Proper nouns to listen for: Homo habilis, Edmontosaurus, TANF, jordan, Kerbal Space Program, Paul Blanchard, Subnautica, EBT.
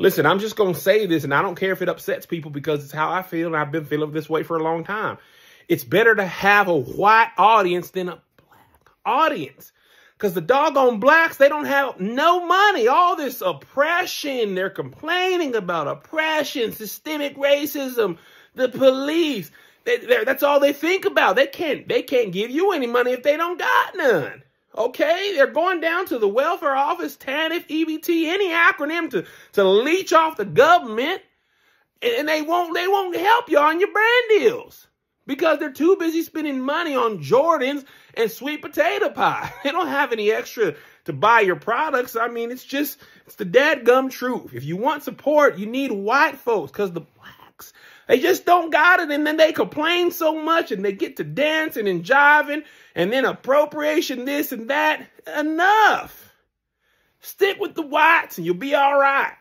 Listen, I'm just going to say this, and I don't care if it upsets people because it's how I feel, and I've been feeling this way for a long time. It's better to have a white audience than a black audience, because the doggone blacks, they don't have no money. All this oppression, they're complaining about oppression, systemic racism, the police. That's all they think about. They can't give you any money if they don't got none. Okay, they're going down to the welfare office, TANF, EBT, any acronym to leech off the government, and they won't help you on your brand deals because they're too busy spending money on Jordans and sweet potato pie. They don't have any extra to buy your products. I mean, it's the dadgum truth. If you want support, you need white folks, because the blacks, they just don't got it, and then they complain so much, and they get to dancing and jiving, and then appropriation this and that. Enough. Stick with the whites, and you'll be all right.